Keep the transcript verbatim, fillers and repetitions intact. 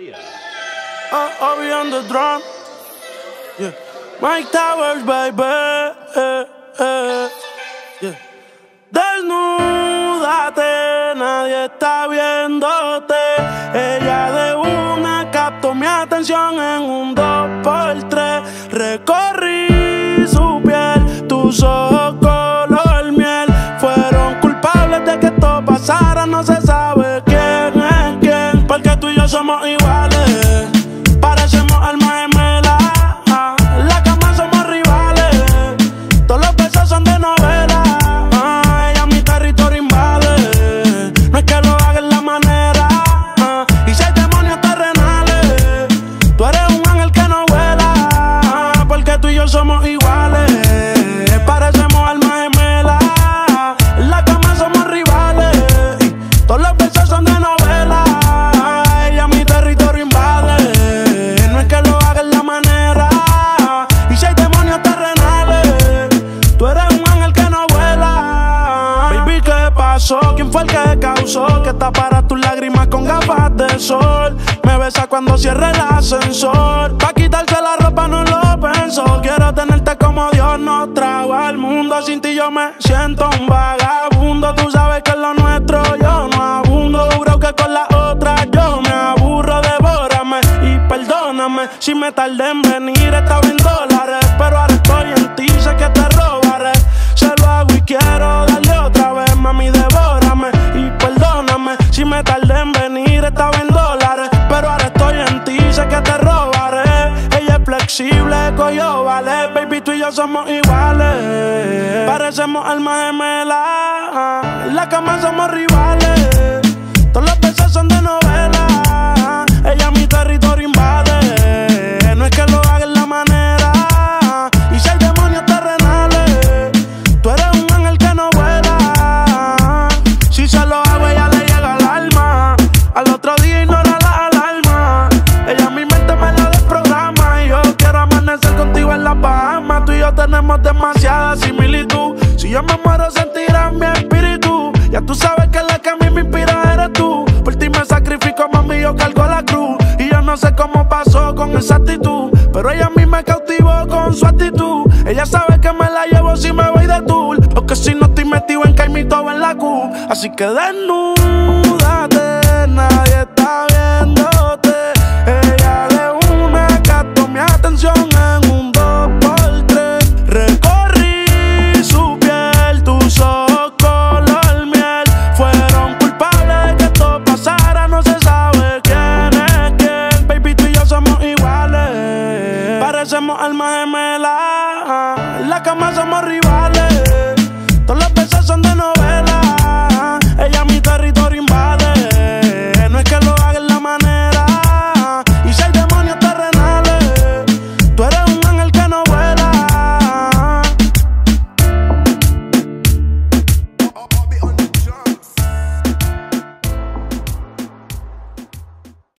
todavía. Oh, oh, on the drum. Yeah. Myke Towers, baby. Eh, eh. Yeah. Desnúdate, nadie está viéndote. Ella de una captó mi atención en un dos por tres. Recorrí su piel, tus ojos color miel. Fueron culpables de que esto pasara, no se sabe quién es quién. Porque tú y yo somos iguales, parecemos almas gemelas. En la cama somos rivales, todos los besos son de novela. Ah, ella mi territorio invade, no es que lo haga en la manera. Ah, y si hay demonios terrenales, tú eres un ángel que no vuela. Ah, porque tú y yo somos iguales, parecemos almas gemelas. En la cama somos rivales, todos los besos son de novela. ¿Quién fue el que causó que tapara tus lágrimas con gafas de sol? Me besa cuando cierre el ascensor, pa' quitarse la ropa no lo pensó. Quiero tenerte como Dios nos trajo al mundo. Sin ti yo me siento un vagabundo. Tú sabes que es lo nuestro, yo no abundo. Juro que con la otra yo me aburro. Devórame y perdóname si me tardé en venir. Estaba en dólares, pero ahora estoy en ti. Sé que te robaré, se lo hago y quiero darle otra vez. Mami, devórame y perdóname si me tardé en venir, estaba en dólares, pero ahora estoy en ti, sé que te robaré. Ella es flexible, coyo vale, baby, tú y yo somos iguales, parecemos almas gemelas, en la cama somos rivales, todos los besos son de novela, ella mi territorio invade, no es que lo haga en la manera, y si hay demonios terrenales, tú eres un ángel que no vuela. Si se lo hago, ella le llega al alma. Al otro día ignora la alarma. Ella mi mente me la desprograma. Y yo quiero amanecer contigo en las Bahamas. Tú y yo tenemos demasiada similitud. Si yo me muero, sentirás mi espíritu. Ya tú sabes que la que a mí me inspira eres tú. Por ti me sacrifico, mami, yo cargo la cruz. Y yo no sé cómo pasó con esa actitud, pero ella a mí me cautivó con su actitud. Ella sabe que me la llevo si me voy de tour, porque si no estoy metido en caimito en la Q. Así que desnúdate, nadie está viéndote. Ella de una captó mi atención en un dos por tres. Recorrí su piel, tus ojos color miel. Fueron culpables de que esto pasara, no se sabe quién es quién. Baby, tú y yo somos iguales, parecemos almas gemelas.